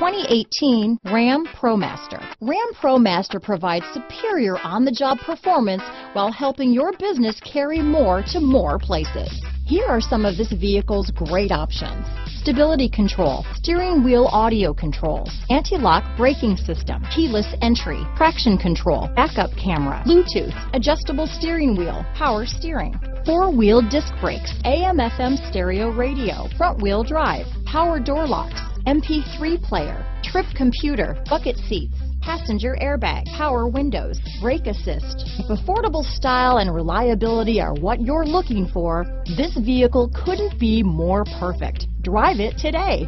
2018 Ram ProMaster. Ram ProMaster provides superior on-the-job performance while helping your business carry more to more places. Here are some of this vehicle's great options: stability control, steering wheel audio controls, anti-lock braking system, keyless entry, traction control, backup camera, Bluetooth, adjustable steering wheel, power steering, four-wheel disc brakes, AM/FM stereo radio, front-wheel drive, power door locks, MP3 player, trip computer, bucket seats, passenger airbag, power windows, brake assist. If affordable style and reliability are what you're looking for, this vehicle couldn't be more perfect. Drive it today.